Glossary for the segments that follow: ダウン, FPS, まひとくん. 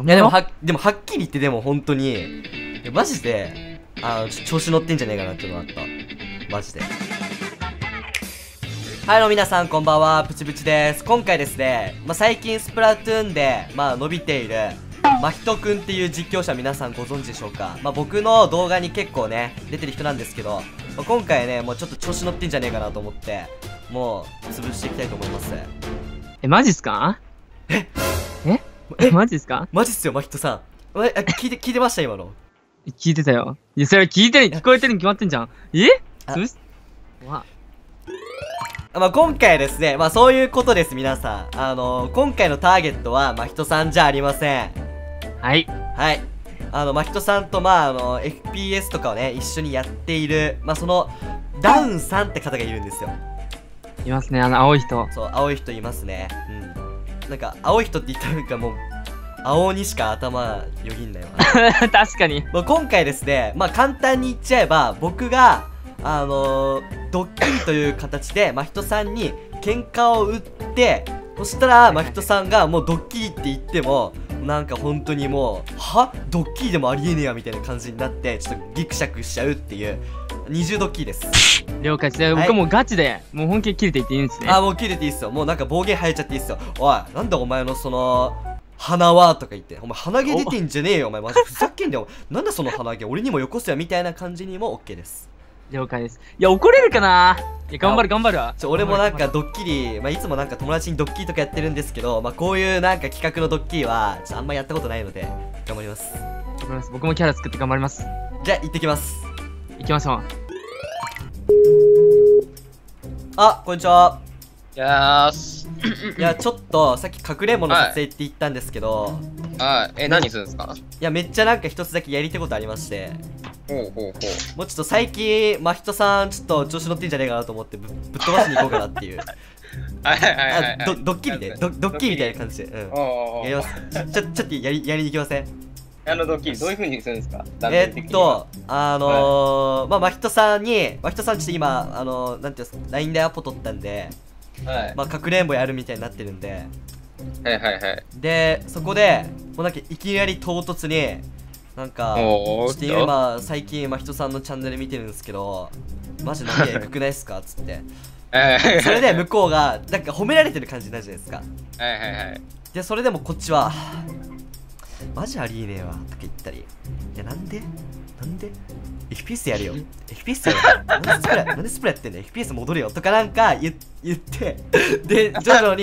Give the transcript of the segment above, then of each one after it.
いやでもはっきり言って、でも本当にマジで調子乗ってんじゃねえかなっていうのがあったマジで。はいの皆さんこんばんは、プチプチです。今回ですね、最近スプラトゥーンで伸びているまひとくんっていう実況者、皆さんご存知でしょうか。僕の動画に結構ね出てる人なんですけど、今回ねもうちょっと調子乗ってんじゃねえかなと思って、もう潰していきたいと思います。マジっすか？マジっすか？マジっすよ、まひとさん。聞いてました今の？聞いてたよ。いや、それ聞いてる、聞こえてるに決まってんじゃん。今回ですね、そういうことです、皆さん。今回のターゲットは、まひとさんじゃありません。はい。はい。まひとさんと、FPS とかをね、一緒にやっている、その、ダウンさんって方がいるんですよ。いますね、青い人。そう、青い人いますね。うん。なんか、青い人って言ったら、もう、青にしか頭よぎんないわ。確かに。今回ですね、簡単に言っちゃえば、僕が、ドッキリという形でまひとさんに喧嘩を売って、そしたらまひとさんがもうドッキリって言ってもなんか本当にもうはドッキリでもありえねえやみたいな感じになって、ちょっとギクシャクしちゃうっていう二重ドッキリです。了解です。僕もうガチでもう本気で切れていっていいんですね。もう切れていいっすよ。もうなんか暴言吐いちゃっていいっすよ。おい、なんだお前のその鼻はとか言って、お前鼻毛出てんじゃねえよお前、マジふざけんだよお前、なんだその鼻毛、俺にもよこせよみたいな感じにも OK です。了解です。いや、怒れるかな。いや、頑張るわ。俺もなんかドッキリ、いつもなんか友達にドッキリとかやってるんですけど、こういうなんか企画のドッキリはちょっとあんまやったことないので頑張ります。僕もキャラ作って頑張ります。じゃあ行ってきます。行きましょう。あ、こんにちは。よし。いや、ちょっとさっき隠れんぼの撮影って言ったんですけど、何するんですか？いや、めっちゃなんか一つだけやりたいことありまして、もうちょっと最近まひとさんちょっと調子乗ってんじゃねえかなと思って ぶっ飛ばしに行こうかなっていう。ドッキリでドッキリみたいな感じでやります。ちょっとやりに行きません？ドッキリどういう風にするんですか？まひとさんに、まひとさんちょっと今なんていうんですか、 LINE でアポ取ったんで、かくれんぼやるみたいになってるんで、でそこでもうなんかいきなり唐突になんか、ちょっと今、最近、まひとさんのチャンネル見てるんですけど、マジなんかエグくないっすかつって。それで向こうが、なんか褒められてる感じになるじゃないですか。で、それでもこっちは、マジありえねえわ、とか言ったり。いや、なんで ?FPS やるよ。FPS やるよ。なんでスプラやってんだよ。FPS 戻るよ。とかなんか言って、で、徐々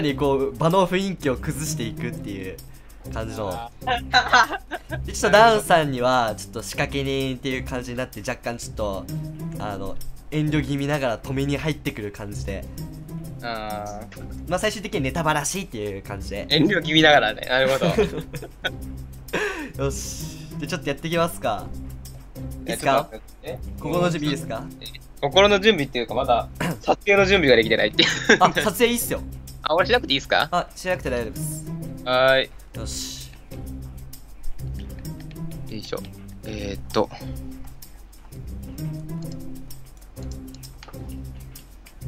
にこう、場の雰囲気を崩していくっていう。感じのちょっとダウンさんにはちょっと仕掛け人っていう感じになって、若干ちょっと遠慮気味ながら止めに入ってくる感じで、最終的にネタばらしいっていう感じで遠慮気味ながらね。なるほど。よし、でちょっとやっていきますか。いいですか？心の準備いいですか？心の準備っていうか、まだ撮影の準備ができてないっていう。あ、撮影いいっすよ。あ、俺しなくていいっすか？あ、しなくて大丈夫です。はーい。よし。よいしょ。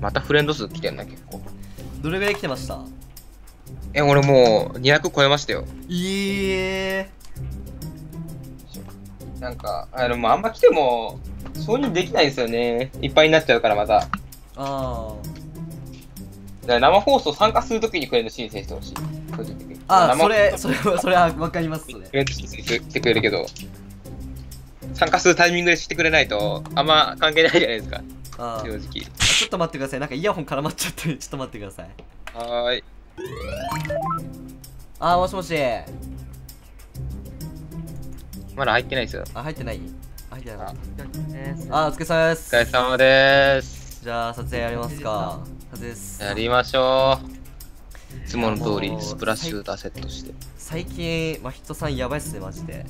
またフレンド数来てんな、結構。どれぐらい来てました？俺もう200超えましたよ。なんか、あんま来ても、承認できないですよね。いっぱいになっちゃうから、また。生放送参加するときにフレンド申請してほしい。それはわかりますね。フレンド申請してくれるけど、参加するタイミングでしてくれないと、あんま関係ないじゃないですか。正直。ちょっと待ってください。なんかイヤホン絡まっちゃってる。ちょっと待ってください。はーい。もしもし。まだ入ってないですよ。入ってない。お疲れ様です。じゃあ、撮影やりますか。やりましょう。いつもの通りスプラッシュ打セットして。最近まひとさんやばいっすね、マジで。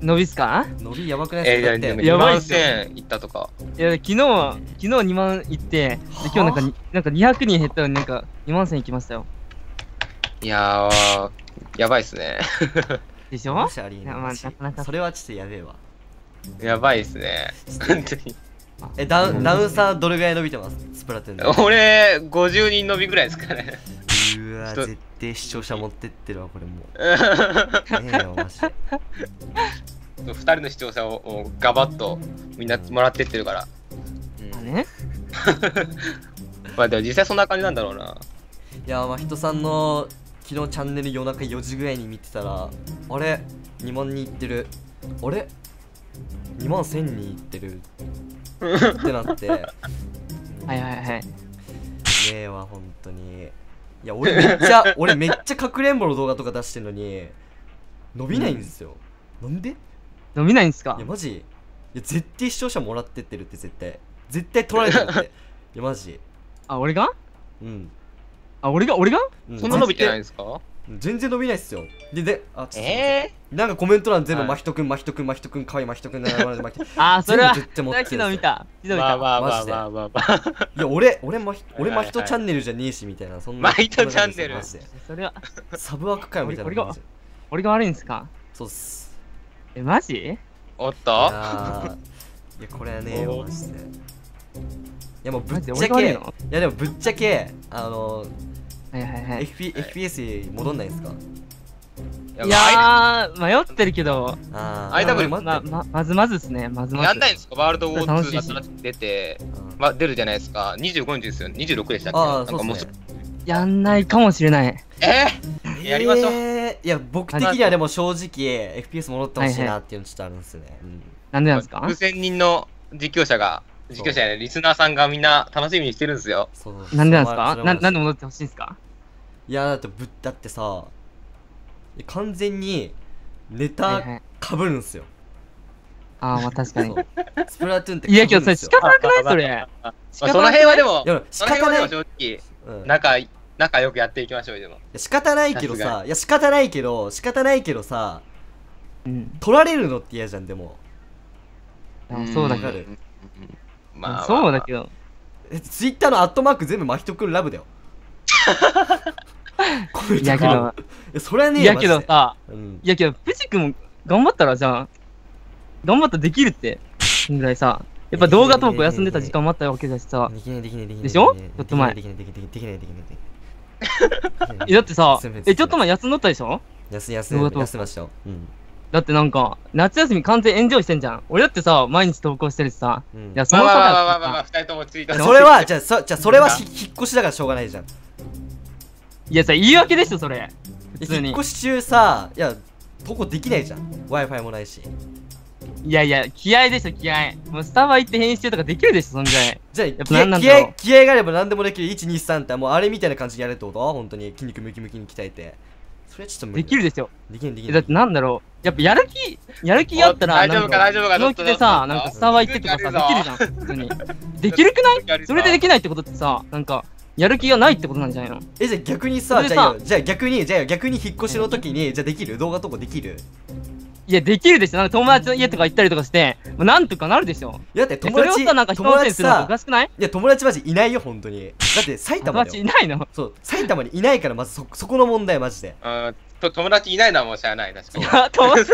伸びっすか？伸びやばくないっすか？2万1000いったとか。いや、昨日2万いって、今日なんか200人減ったのに、なんか2万1000いきましたよ。いやー、やばいっすね。でしょ？それはちょっとやべえわ。やばいっすね、本当に。ダウンさんどれぐらい伸びてます？スプラトゥーンで。俺50人伸びぐらいですかね。うわ絶対視聴者持ってってるわこれもう。ねえよマジで。2人の視聴者をガバッとみんなもらってってるから。ね。まあでも実際そんな感じなんだろうな。いやまあ人さんの昨日チャンネル夜中4時ぐらいに見てたら、あれ2万人いってる、あれ2万1000人いってるってなって。はいはいはい。ねえわ本当に。いや俺めっちゃかくれんぼの動画とか出してるのに伸びないんですよ。なんで？伸びないんすか？いやマジ。いや絶対視聴者もらってってるって絶対取られてるって。いやマジ。あ俺が？うん。あ俺が？そんな伸びてないんですか？全然伸びないっすよ。であなんかコメント欄全部まひとくんまひとくんまひとくんかわいいまひとくんならまひとくん。あそれは。昨日見た。いや俺まひとチャンネルじゃねえしみたいなそんな。まひとチャンネル。それは。サブ枠かよみたいな。俺が悪いんですか？そうっす。え、マジ？おっと？いや、これはね、マジで。いや、もうぶっちゃけ、いや、でもぶっちゃけ、FPS に戻んないですか？いや、迷ってるけど、まずですね、まずまず。やんないんですか？ワールドウォー2が出て、出るじゃないですか。25日ですよね、26でしたっけ？なんかもうやんないかもしれない。やりましょう。いや僕的にはでも正直 FPS 戻ってほしいなっていうのちょっとあるんですよね。なんでなんですか？6000人の実況者やねリスナーさんがみんな楽しみにしてるんですよ。なんでなんですか？なんで戻ってほしいんですか？いやだってさ完全にネタかぶるんですよ。ああまあ確かに。スプラトゥーンって。いやけどそれ仕方なくないそれ。その辺はでも仕方ない正直仲良くやっていきましょう。でも仕方ないけどさ、いや仕方ないけどさ、取られるのって嫌じゃん。でもそうだからまあそうだけどツイッターのアットマーク全部まひとくんラブだよ。いやけどそれはねえよ。いやけどさ、いやけどプチ君も頑張ったらじゃあ頑張ったらできるってぐらいさ、やっぱ動画投稿休んでた時間もあったわけだしさ、でしょ？ちょっと前だってさ、ちょっと前休んどったでしょ？休みましたよ。だってなんか夏休み完全エンジョイしてんじゃん。俺だってさ毎日投稿してるしさ。いやそのさ2人ともツイートしてる。それはじゃあそれは引っ越しだからしょうがないじゃん。いやさ言い訳でしょそれ。引っ越し中さ、いや投稿できないじゃん。 Wi-Fi もないし。いやいや気合でしょ気合。もうスタバ行って編集とかできるでしょそんぐらい。じゃあ気合があれば何でもできる。123ってもうあれみたいな感じでやるってことは本当に筋肉ムキムキに鍛えてそれはちょっと無理できるでしょ。できるだってなんだろうやっぱやる気あったら大丈夫か大丈夫かの気でさなんかスタバ行ってとかさできるじゃん普通に。できるくない？それでできないってことってさなんかやる気がないってことなんじゃないの？じゃあ逆にさじゃあ逆に引っ越しの時にじゃあできる動画とかできる？いやできるでしょ。なんか友達の家とか行ったりとかしてなんとかなるでしょ。だって友達さなんか友達さおかしくない？いや友達マジいないよ本当に。だって埼玉にいないの。そう埼玉にいないからまずそこの問題マジで。ああ友達いないのはもうしゃあないな。友達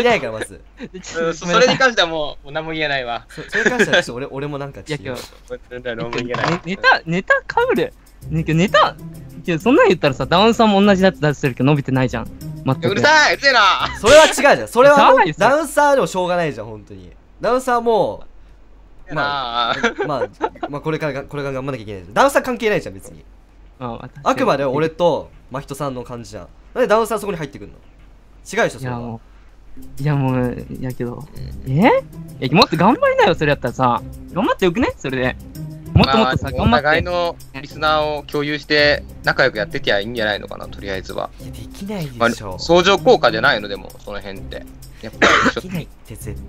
いないからまず。それに関してはもう何も言えないわ。それに関してはちょっと俺もなんか違う。ネタかぶる。ネタそんなん言ったらさダウンさんも同じだって出してるけど伸びてないじゃん。うるさいうるせえな。それは違うじゃん。それはダウンサーでもしょうがないじゃん本当に。ダウンサーもまあこれから頑張んなきゃいけないじゃん。ダウンサー関係ないじゃん別に。あくまで俺とまひとさんの感じじゃん。なんでダウンサーそこに入ってくんの？違うでしょそれは。いやもうやけどもっと頑張りなよ。それやったらさ頑張ってよくね。それでもっとさ、お互いのリスナーを共有して仲良くやってきゃいいんじゃないのかな、とりあえずは。いや、できないでしょ。相乗効果じゃないのでも、その辺って。やっぱり、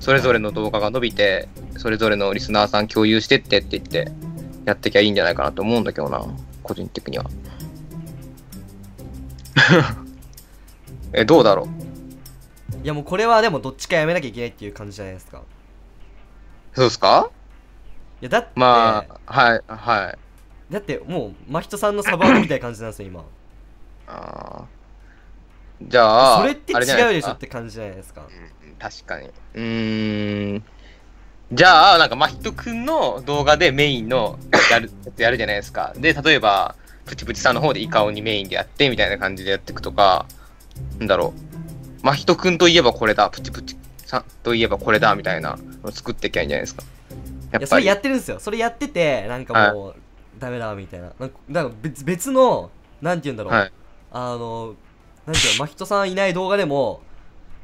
それぞれの動画が伸びて、それぞれのリスナーさん共有してって言って、やってきゃいいんじゃないかなと思うんだけどな、個人的には。どうだろう。いや、もうこれはでもどっちかやめなきゃいけないっていう感じじゃないですか。そうですか？いやだってまあはいはいだってもうまひとさんのサバーみたいな感じなんですよ今。ああじゃあそれって違うでしょって感じじゃないですか。確かに。じゃあなんかまひとくんの動画でメインのやるじゃないですか。で例えばプチプチさんの方でイカオにメインでやってみたいな感じでやっていくとか、なんだろう、まひとくんといえばこれだ、プチプチさんといえばこれだみたいなのを作っていきゃいいんじゃないですか。やっぱりいやそれやってるんですよ。それやっててなんかもう、はい、ダメだみたいな、なんか別のなんて言うんだろう、はい、なんて言うの、まひとさんいない動画でも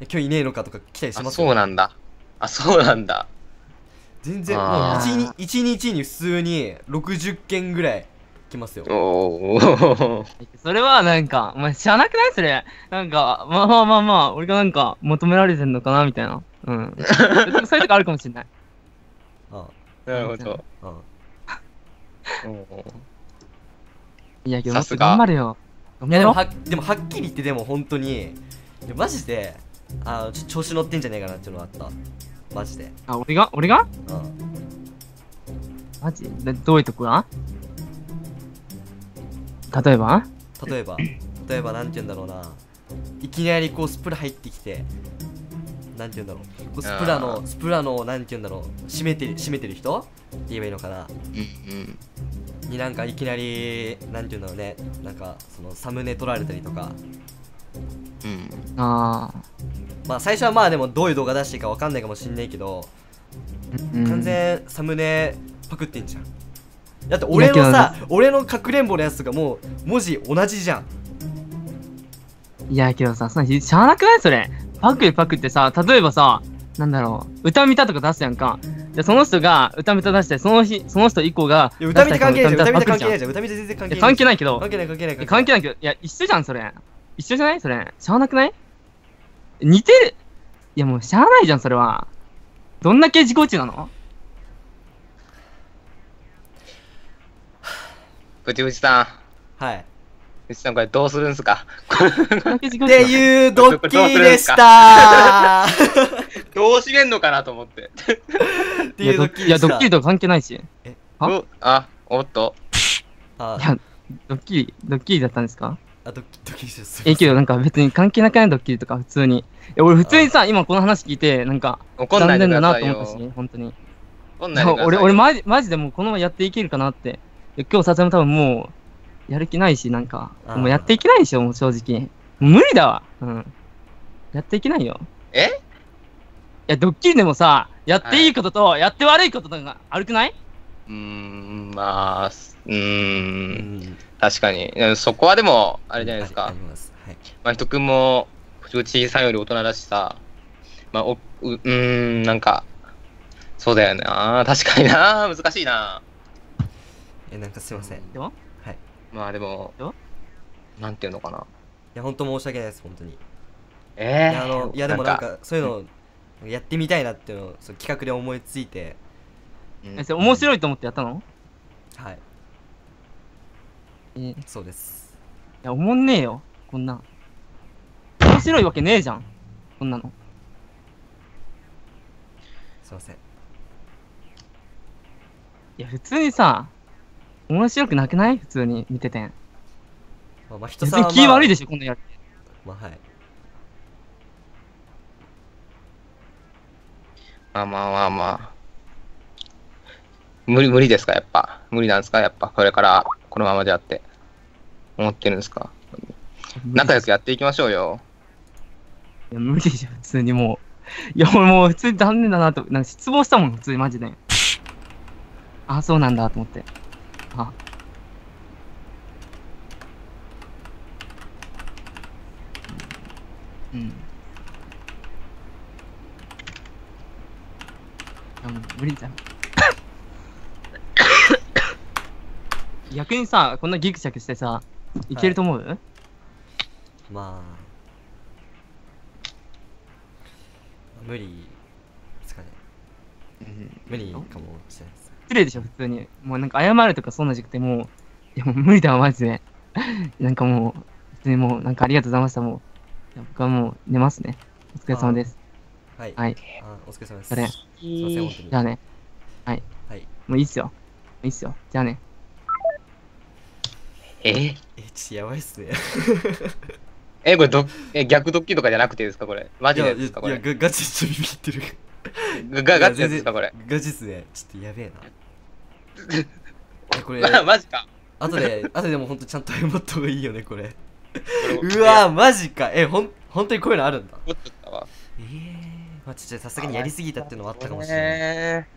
今日いねえのかとか来たりしますよ、ね。そうなんだ。あ、そうなんだ。全然もう1日に普通に60件ぐらい来ますよ。おおそれはなんかお前知らなくないそれ。なんかまあ俺がなんか求められてんのかなみたいな。うん。そういうとこあるかもしれない。ああ、なるほど。いや、さすが頑張れよ。でもはっきり言って、でも本当にマジで調子乗ってんじゃねえかなっていうのがあった。マジで。あ、俺がマジでどういうとこが、例えばなんて言うんだろうな、いきなりこうスプラ入ってきて、なんて言うんだろう、スプラのなんて言うんだろう、締めてる人って言えばいいのかなに、なんかいきなりなんて言うんだろうね、なんかそのサムネ撮られたりとか。うん、まあ最初はまあでもどういう動画出していいかわかんないかもしんないけど、うん、完全サムネパクってんじゃん。だって俺のさ、俺のかくれんぼのやつとかもう文字同じじゃん。いやけどさ、そんなしゃあなくないそれ。パクってさ、例えばさ、なんだろう、歌見たとか出すやんか。じゃその人が歌見た出して、その人以降が歌見た関係ないじゃん。歌見た関係ないじゃん。歌見た全然関係ない。関係ないけど。関係ないけど、いや一緒じゃんそれ。一緒じゃないそれ。しゃあなくない？似てる。いやもうしゃあないじゃんそれは。どんだけ自己中なの？プチプチさん。はい。プチさんこれどうするんすか？っていうドッキリでしたー。どうしげんのかなと思って。っていうドッキリ。いやドッキリとは関係ないし。え？あ、おっと。あ。いやドッキリだったんですか？あ、ドキします。けどなんか別に関係なくないドッキリとか普通に。俺普通にさ、今この話聞いてなんか残念だなと思ったし、本当に。俺マジでもうこのままやっていけるかなって。今日撮影も多分もうやる気ないし、なんかもうやっていけないでしょ、もう正直。無理だわ。うん。やっていけないよ。え？いやドッキリでもさ、やっていいこととやって悪いこととかあるくない？まあ、確かに。そこはでも、あれじゃないですか。まひとくんも、プチプチさんより大人だしさ、まあ、なんか、そうだよな。確かにな。難しいな。なんかすいません。でもはい。まあでも、なんていうのかな。いや、ほんと申し訳ないです、ほんとに。いや、でもなんか、そういうの、やってみたいなっていうのを、企画で思いついて。それ面白いと思ってやったの？はい。そうです。いや、おもんねえよ、こんな。面白いわけねえじゃん、こんなの。すいません。いや、普通にさ、面白くなくない？普通に見てて。まあ、人さんは別に気悪いでしょ、こんなやつ。まあ、はい。まあ。無理ですか、やっぱ。無理なんですか、やっぱ。これから、このままであって。思ってるんですか。仲良くやっていきましょうよ。いや、無理じゃん、普通にもう。いや、俺もう、普通に残念だなと。なんか失望したもん、普通にマジで。あ、そうなんだ、と思って。あ。うん。無理じゃん。逆にさ、こんなギクシャクしてさ、いけると思う？まあ無理ですかね。無理かもしれないです。失礼でしょ、普通に。もうなんか謝るとかそんなじゃなくて、もういやもう無理だわマジで。なんかもう普通にもうなんかありがとうございました。もう僕はもう寝ますね。お疲れ様です。はいはい、お疲れ様です。それすいません、本当に。じゃあね。はいはい、もういいっすよ、いいっすよ。じゃあね。ちょっとやばいっすね。これ逆ドッキリとかじゃなくてですか、これ。マジでですか、これ。いや、ガチちょっとビビってる。ガチですか、これ。ガチっすね。ちょっとやべえな。これ。マジか。後ででもほんとちゃんと謝った方がいいよねこれ。うわーマジか。ほんとにこういうのあるんだ。まあちょっとさすがにやりすぎたっていうのもあったかもしれない。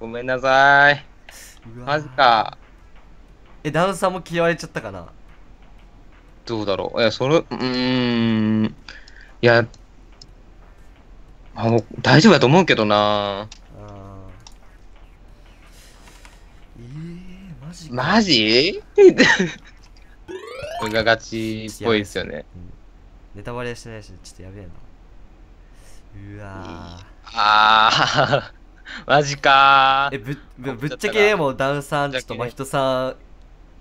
ごめんなさい。マジか。ダウンさんも嫌われちゃったかな。どうだろう。いやそれいや大丈夫だと思うけどな。マジ？これがガチっぽいですよね。ネタバレしてないし、ちょっとやべえな。うわー。マジかー。ぶっちゃけもうダウンさん、ちょっと真人さん、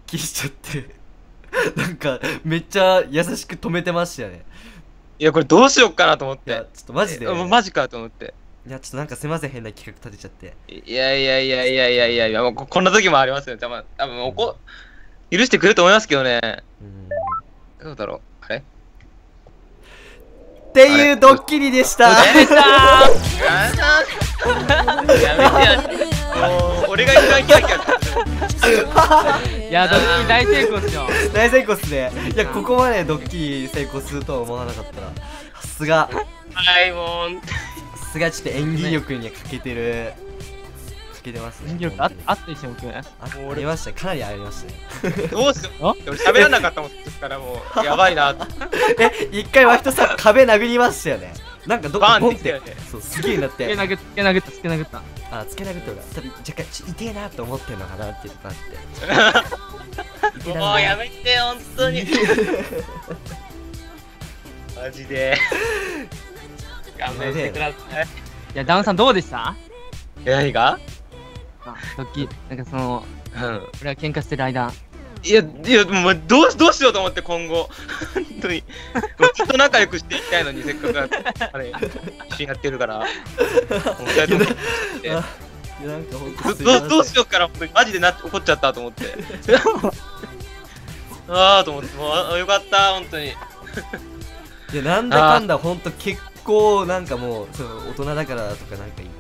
聞いちゃって、なんかめっちゃ優しく止めてましたよね。いや、これどうしよっかなと思って。いや、ちょっとマジで。マジかと思って。いや、ちょっとなんかすいません、変な企画立てちゃって。いや、もうこんな時もありますよ。多分許してくれると思いますけどね。どうだろう、あれっていうドッキリでした。やめてや。もう、俺が一番キラキラして。いや、ドッキリ大成功っすよ。大成功っすね。いや、ここまでドッキリ成功するとは思わなかったら。さすが。はい、もう。さすがちょっと演技力には欠けてますね。演技力あったりしてもきない？ありました、かなりありましたね。どうしよう？俺喋らなかったもんですから、もうやばいな。一回真人さん壁殴りましたよね。なんかどこボンってそうすげえなって。つけ殴った。あ、つけ殴った俺。多分若干ちょっと痛えなと思ってるのかなっていう感じで。もうやめて本当に。マジで。頑張ってください。いや、ダウンさんどうでした？何が？ドッキリ、なんかその、俺は喧嘩してる間。いや、もうどうしようと思って今後。本当に。ずっと仲良くしていきたいのに、せっかくあれ一緒にやってるから。どうしようから本当にマジで怒っちゃったと思って。ああと思って、もうよかった本当に。いや、なんだかんだ本当結構なんかもうその大人だからとかなんか言って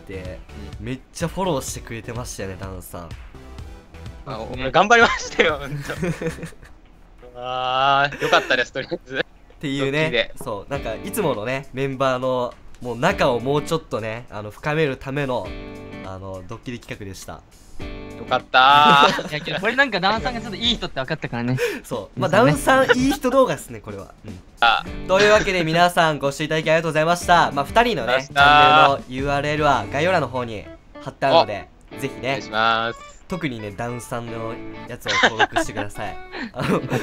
めっちゃフォローしてくれてましたよね、ダウンさん。俺頑張りましたよ。ああよかったです、とりあえず。っていうね、そうなんかいつものねメンバーのもう仲をもうちょっとね深めるためのドッキリ企画でした。よかったー。これなんかダウンさんがちょっといい人って分かったからね。そう、まあダウンさんいい人動画ですねこれは。というわけで皆さんご視聴いただきありがとうございました。まあ2人のねチャンネルの URL は概要欄の方に貼ってあるのでぜひね。特にねダウンさんのやつを登録してください。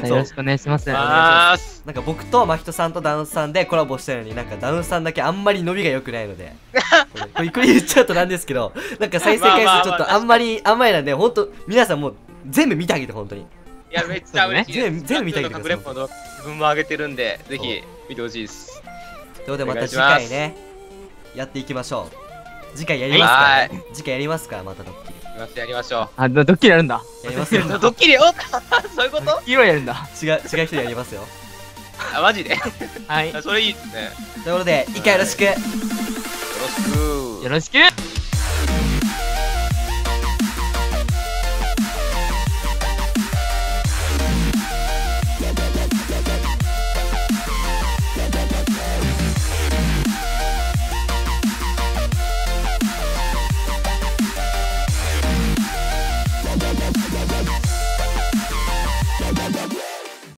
よろしくお願いします。なんか僕と真人さんとダウンさんでコラボしたのになんかダウンさんだけあんまり伸びが良くないので。これ言っちゃうとなんですけど、なんか再生回数ちょっとあんまりなんで、ほんと皆さんもう全部見てあげて、ほんとに。いや、めっちゃ嬉しいです。全部見てあげてください。自分も上げてるんで、ぜひ見てほしいです。ということでまた次回ね、やっていきましょう。次回やりますからね。次回やりますから、またドッキリ。やりましょう。あ、ドッキリやるんだ。やりますよ。ドッキリをそういうこと？ドッキリをやるんだ。違う人やりますよ。あ、マジで？はい。それいいですね。ということで、以下よろしく。よろしく。